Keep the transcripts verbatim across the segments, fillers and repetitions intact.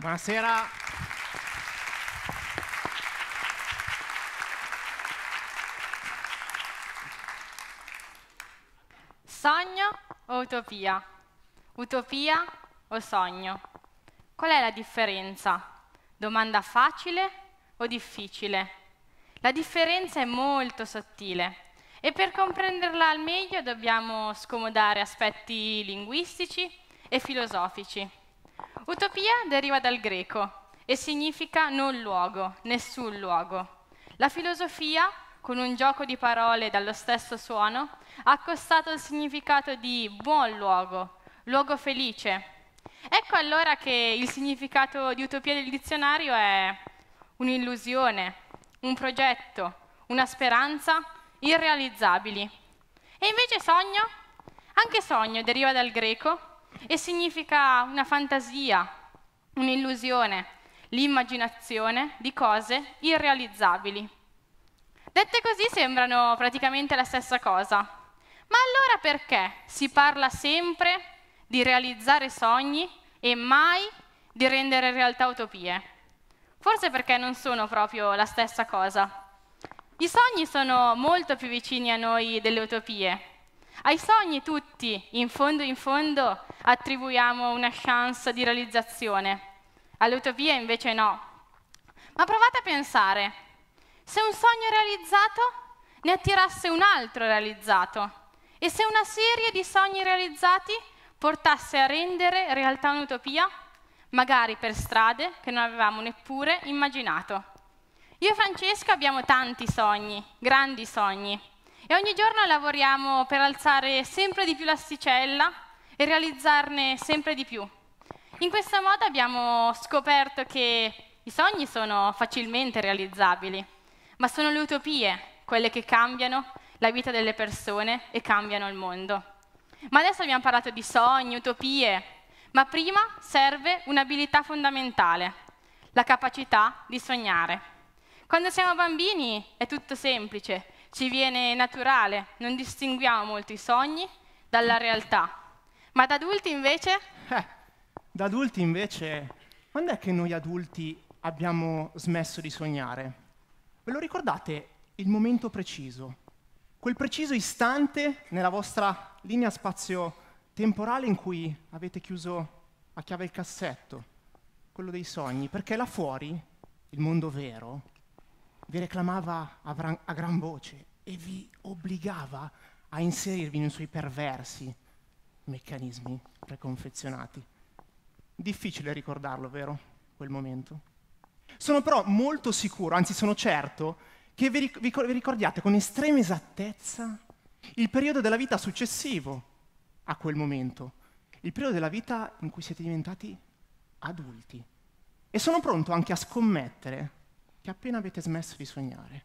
Buonasera. Sogno o utopia? Utopia o sogno? Qual è la differenza? Domanda facile o difficile? La differenza è molto sottile e per comprenderla al meglio dobbiamo scomodare aspetti linguistici e filosofici. Utopia deriva dal greco e significa non luogo, nessun luogo. La filosofia, con un gioco di parole dallo stesso suono, ha accostato il significato di buon luogo, luogo felice. Ecco allora che il significato di utopia del dizionario è un'illusione, un progetto, una speranza irrealizzabili. E invece sogno? Anche sogno deriva dal greco e significa una fantasia, un'illusione, l'immaginazione di cose irrealizzabili. Dette così sembrano praticamente la stessa cosa. Ma allora perché si parla sempre di realizzare sogni e mai di rendere realtà utopie? Forse perché non sono proprio la stessa cosa. I sogni sono molto più vicini a noi delle utopie. Ai sogni tutti, in fondo in fondo, attribuiamo una chance di realizzazione. All'utopia invece no. Ma provate a pensare, se un sogno realizzato ne attirasse un altro realizzato e se una serie di sogni realizzati portasse a rendere realtà un'utopia, magari per strade che non avevamo neppure immaginato. Io e Francesco abbiamo tanti sogni, grandi sogni, e ogni giorno lavoriamo per alzare sempre di più l'asticella e realizzarne sempre di più. In questo modo abbiamo scoperto che i sogni sono facilmente realizzabili, ma sono le utopie, quelle che cambiano la vita delle persone e cambiano il mondo. Ma adesso abbiamo parlato di sogni, utopie, ma prima serve un'abilità fondamentale, la capacità di sognare. Quando siamo bambini è tutto semplice, ci viene naturale, non distinguiamo molto i sogni dalla realtà. Ma da adulti invece? Eh, da adulti invece, quando è che noi adulti abbiamo smesso di sognare? Ve lo ricordate il momento preciso? Quel preciso istante nella vostra linea spazio-temporale in cui avete chiuso a chiave il cassetto, quello dei sogni, perché là fuori, il mondo vero, vi reclamava a gran voce e vi obbligava a inserirvi nei suoi perversi meccanismi preconfezionati. Difficile ricordarlo, vero? Quel momento. Sono però molto sicuro, anzi sono certo, che vi ricordiate con estrema esattezza il periodo della vita successivo a quel momento, il periodo della vita in cui siete diventati adulti. E sono pronto anche a scommettere che appena avete smesso di sognare,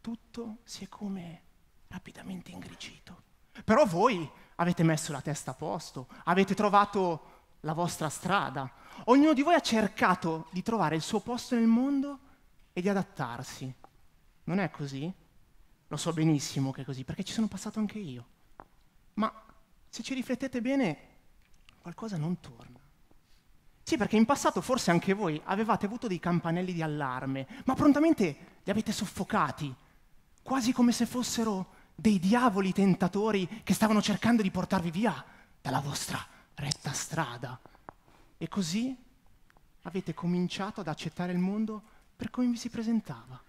tutto si è come rapidamente ingrigito. Però voi avete messo la testa a posto, avete trovato la vostra strada. Ognuno di voi ha cercato di trovare il suo posto nel mondo e di adattarsi. Non è così? Lo so benissimo che è così, perché ci sono passato anche io. Ma se ci riflettete bene, qualcosa non torna. Sì, perché in passato forse anche voi avevate avuto dei campanelli di allarme, ma prontamente li avete soffocati, quasi come se fossero dei diavoli tentatori che stavano cercando di portarvi via dalla vostra retta strada. E così avete cominciato ad accettare il mondo per come vi si presentava,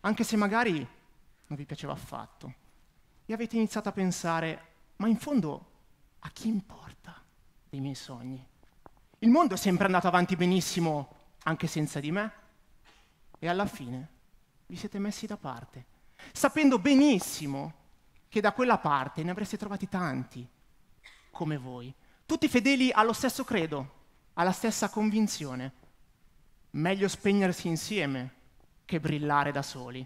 anche se magari non vi piaceva affatto. E avete iniziato a pensare, ma in fondo a chi importa dei miei sogni? Il mondo è sempre andato avanti benissimo, anche senza di me. E alla fine vi siete messi da parte, sapendo benissimo che da quella parte ne avreste trovati tanti, come voi. Tutti fedeli allo stesso credo, alla stessa convinzione. Meglio spegnersi insieme che brillare da soli.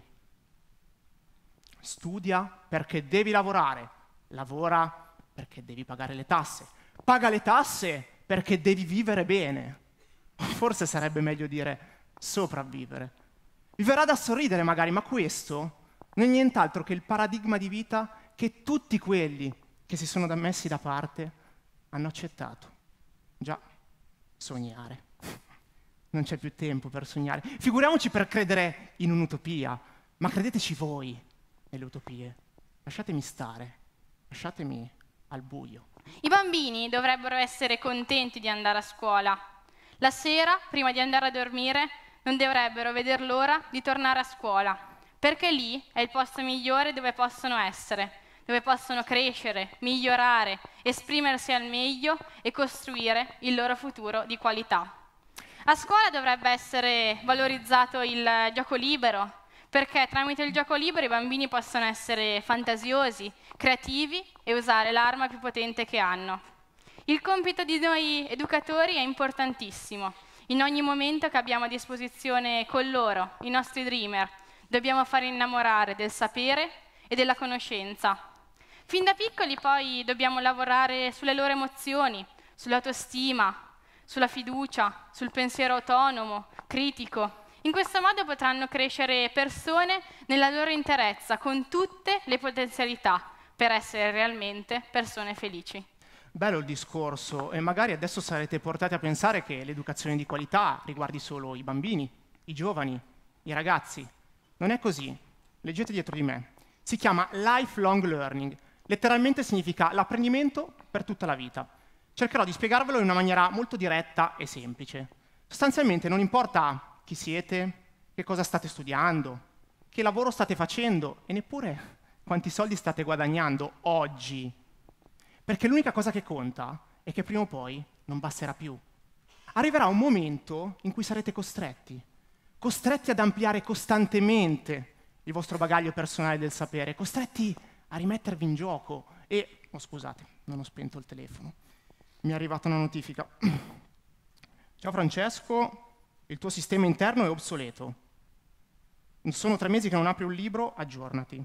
Studia perché devi lavorare, lavora perché devi pagare le tasse. Paga le tasse perché devi vivere bene. Forse sarebbe meglio dire sopravvivere. Vi verrà da sorridere magari, ma questo non è nient'altro che il paradigma di vita che tutti quelli che si sono messi da parte hanno accettato. Già, sognare. non c'è più tempo per sognare. Figuriamoci per credere in un'utopia, ma credeteci voi nelle utopie. Lasciatemi stare, lasciatemi al buio. I bambini dovrebbero essere contenti di andare a scuola. La sera, prima di andare a dormire, non dovrebbero vedere l'ora di tornare a scuola, perché lì è il posto migliore dove possono essere, dove possono crescere, migliorare, esprimersi al meglio e costruire il loro futuro di qualità. A scuola dovrebbe essere valorizzato il gioco libero, perché tramite il gioco libero i bambini possono essere fantasiosi, creativi e usare l'arma più potente che hanno. Il compito di noi educatori è importantissimo, in ogni momento che abbiamo a disposizione con loro, i nostri dreamer, dobbiamo far innamorare del sapere e della conoscenza. Fin da piccoli poi dobbiamo lavorare sulle loro emozioni, sull'autostima, sulla fiducia, sul pensiero autonomo, critico. In questo modo potranno crescere persone nella loro interezza, con tutte le potenzialità, per essere realmente persone felici. Bello il discorso, e magari adesso sarete portati a pensare che l'educazione di qualità riguardi solo i bambini, i giovani, i ragazzi. Non è così. Leggete dietro di me. Si chiama lifelong learning. Letteralmente significa l'apprendimento per tutta la vita. Cercherò di spiegarvelo in una maniera molto diretta e semplice. Sostanzialmente non importa chi siete, che cosa state studiando, che lavoro state facendo e neppure quanti soldi state guadagnando oggi. Perché l'unica cosa che conta è che prima o poi non basterà più. Arriverà un momento in cui sarete costretti, costretti ad ampliare costantemente il vostro bagaglio personale del sapere, costretti a rimettervi in gioco e... Oh, scusate, non ho spento il telefono. Mi è arrivata una notifica. Ciao Francesco, il tuo sistema interno è obsoleto. Sono tre mesi che non apri un libro, aggiornati.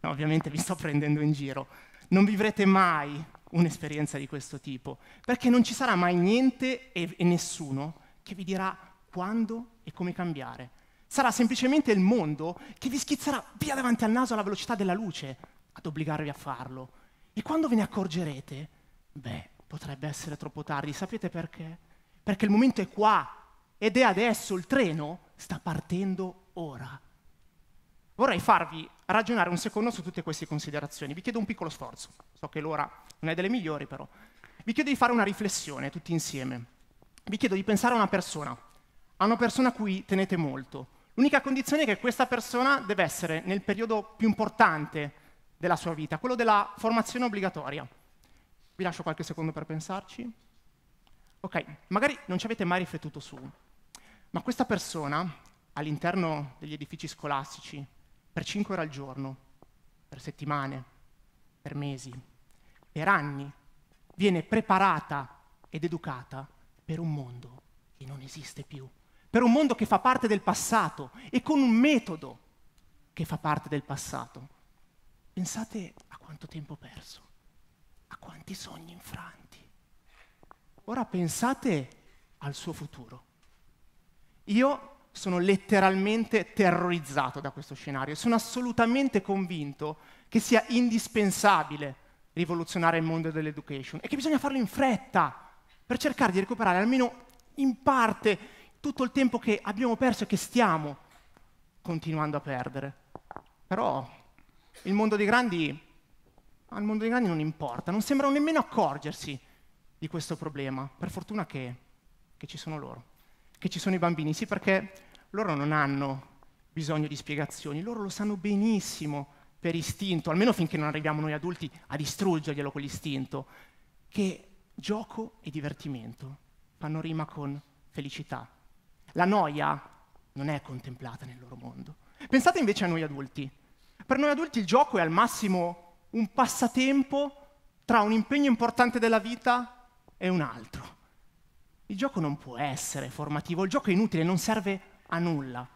No, ovviamente vi sto prendendo in giro. Non vivrete mai un'esperienza di questo tipo, perché non ci sarà mai niente e nessuno che vi dirà quando e come cambiare. Sarà semplicemente il mondo che vi schizzerà via davanti al naso alla velocità della luce ad obbligarvi a farlo. E quando ve ne accorgerete, beh... potrebbe essere troppo tardi, sapete perché? Perché il momento è qua, ed è adesso, il treno sta partendo ora. Vorrei farvi ragionare un secondo su tutte queste considerazioni, vi chiedo un piccolo sforzo, so che l'ora non è delle migliori però. Vi chiedo di fare una riflessione tutti insieme, vi chiedo di pensare a una persona, a una persona a cui tenete molto. L'unica condizione è che questa persona deve essere nel periodo più importante della sua vita, quello della formazione obbligatoria. Vi lascio qualche secondo per pensarci. Ok, magari non ci avete mai riflettuto su, ma questa persona, all'interno degli edifici scolastici, per cinque ore al giorno, per settimane, per mesi, per anni, viene preparata ed educata per un mondo che non esiste più, per un mondo che fa parte del passato e con un metodo che fa parte del passato. Pensate a quanto tempo perso. A quanti sogni infranti. Ora pensate al suo futuro. Io sono letteralmente terrorizzato da questo scenario. Sono assolutamente convinto che sia indispensabile rivoluzionare il mondo dell'education e che bisogna farlo in fretta per cercare di recuperare almeno in parte tutto il tempo che abbiamo perso e che stiamo continuando a perdere. Però il mondo dei grandi... al mondo dei grandi non importa, non sembrano nemmeno accorgersi di questo problema. Per fortuna che, che ci sono loro, che ci sono i bambini. Sì, perché loro non hanno bisogno di spiegazioni, loro lo sanno benissimo per istinto, almeno finché non arriviamo noi adulti a distruggerglielo quell'istinto, che gioco e divertimento fanno rima con felicità. La noia non è contemplata nel loro mondo. Pensate invece a noi adulti. Per noi adulti il gioco è al massimo... un passatempo tra un impegno importante della vita e un altro. Il gioco non può essere formativo, il gioco è inutile, non serve a nulla.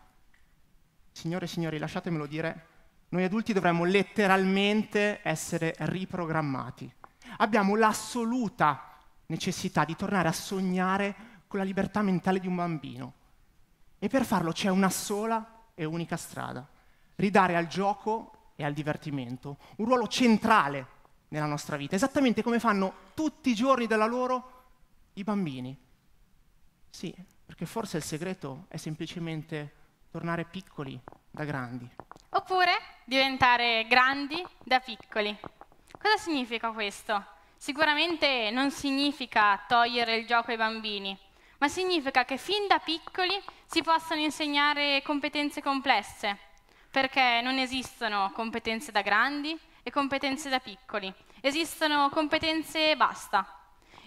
Signore e signori, lasciatemelo dire, noi adulti dovremmo letteralmente essere riprogrammati. Abbiamo l'assoluta necessità di tornare a sognare con la libertà mentale di un bambino. E per farlo c'è una sola e unica strada, ridare al gioco e al divertimento, un ruolo centrale nella nostra vita, esattamente come fanno tutti i giorni della loro i bambini. Sì, Perché forse il segreto è semplicemente tornare piccoli da grandi. Oppure diventare grandi da piccoli. Cosa significa questo? Sicuramente non significa togliere il gioco ai bambini, ma significa che fin da piccoli si possono insegnare competenze complesse, perché non esistono competenze da grandi e competenze da piccoli. Esistono competenze e basta.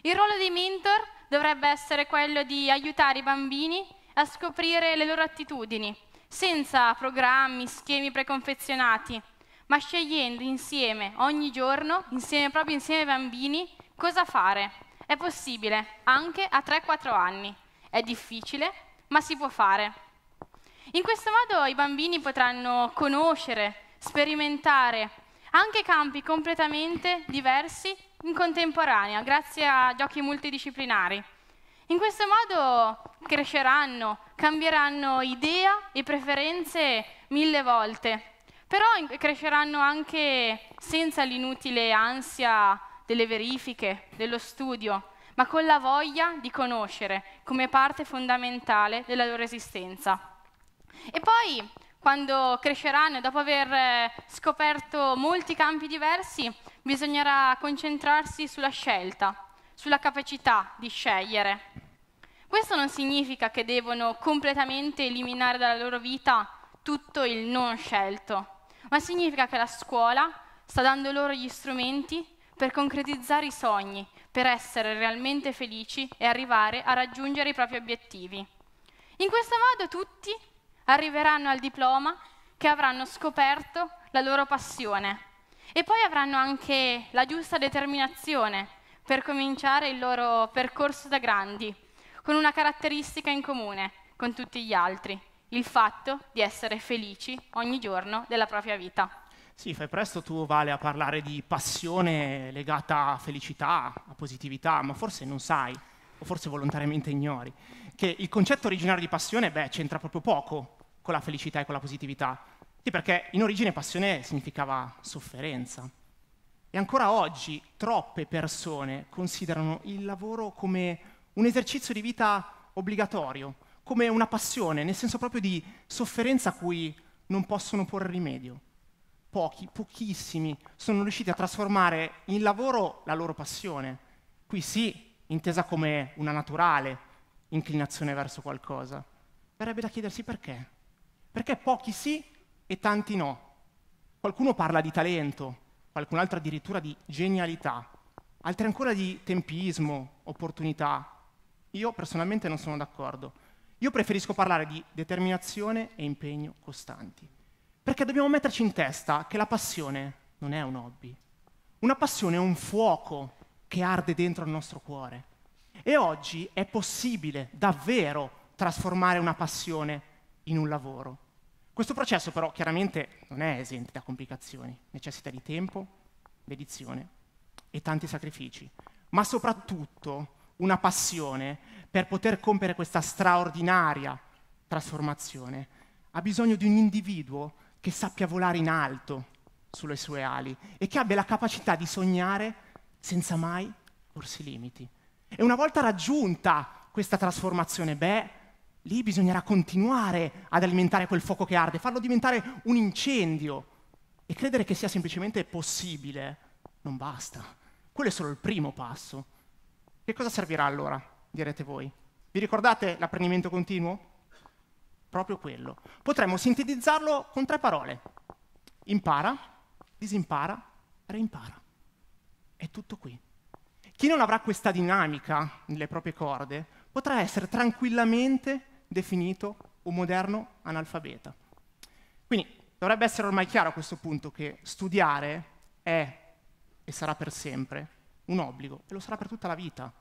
Il ruolo dei mentor dovrebbe essere quello di aiutare i bambini a scoprire le loro attitudini, senza programmi, schemi preconfezionati, ma scegliendo insieme, ogni giorno, insieme, proprio insieme ai bambini, cosa fare. È possibile, anche a tre quattro anni. È difficile, ma si può fare. In questo modo i bambini potranno conoscere, sperimentare anche campi completamente diversi in contemporanea, grazie a giochi multidisciplinari. In questo modo cresceranno, cambieranno idea e preferenze mille volte, però cresceranno anche senza l'inutile ansia delle verifiche, dello studio, ma con la voglia di conoscere come parte fondamentale della loro esistenza. E poi, quando cresceranno, dopo aver scoperto molti campi diversi, bisognerà concentrarsi sulla scelta, sulla capacità di scegliere. Questo non significa che devono completamente eliminare dalla loro vita tutto il non scelto, ma significa che la scuola sta dando loro gli strumenti per concretizzare i sogni, per essere realmente felici e arrivare a raggiungere i propri obiettivi. In questo modo tutti arriveranno al diploma che avranno scoperto la loro passione e poi avranno anche la giusta determinazione per cominciare il loro percorso da grandi, con una caratteristica in comune con tutti gli altri: il fatto di essere felici ogni giorno della propria vita. Sì, fai presto tu, Vale, a parlare di passione legata a felicità, a positività, ma forse non sai, o forse volontariamente ignori, che il concetto originario di passione, beh, c'entra proprio poco con la felicità e con la positività. Sì, perché in origine passione significava sofferenza. E ancora oggi troppe persone considerano il lavoro come un esercizio di vita obbligatorio, come una passione, nel senso proprio di sofferenza a cui non possono porre rimedio. Pochi, pochissimi, sono riusciti a trasformare in lavoro la loro passione. Qui sì, intesa come una naturale inclinazione verso qualcosa. Verrebbe da chiedersi perché. Perché pochi sì e tanti no. Qualcuno parla di talento, qualcun altro addirittura di genialità, altri ancora di tempismo, opportunità. Io personalmente non sono d'accordo. Io preferisco parlare di determinazione e impegno costanti, perché dobbiamo metterci in testa che la passione non è un hobby. Una passione è un fuoco che arde dentro il nostro cuore. E oggi è possibile davvero trasformare una passione in un lavoro. Questo processo però chiaramente non è esente da complicazioni, necessita di tempo, dedizione e tanti sacrifici, ma soprattutto una passione, per poter compiere questa straordinaria trasformazione, ha bisogno di un individuo che sappia volare in alto sulle sue ali e che abbia la capacità di sognare senza mai porsi limiti. E una volta raggiunta questa trasformazione, beh, lì bisognerà continuare ad alimentare quel fuoco che arde, farlo diventare un incendio, e credere che sia semplicemente possibile non basta. Quello è solo il primo passo. Che cosa servirà allora, direte voi? Vi ricordate l'apprendimento continuo? Proprio quello. Potremmo sintetizzarlo con tre parole. Impara, disimpara, reimpara. È tutto qui. Chi non avrà questa dinamica nelle proprie corde potrà essere tranquillamente definito un moderno analfabeta. Quindi dovrebbe essere ormai chiaro a questo punto che studiare è e sarà per sempre un obbligo, e lo sarà per tutta la vita.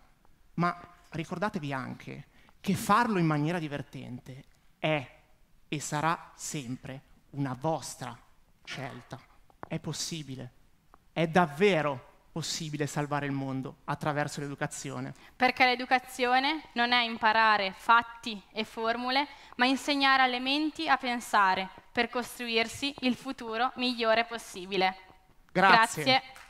Ma ricordatevi anche che farlo in maniera divertente è e sarà sempre una vostra scelta. È possibile, è davvero possibile salvare il mondo attraverso l'educazione. Perché l'educazione non è imparare fatti e formule, ma insegnare alle menti a pensare per costruirsi il futuro migliore possibile. Grazie. Grazie.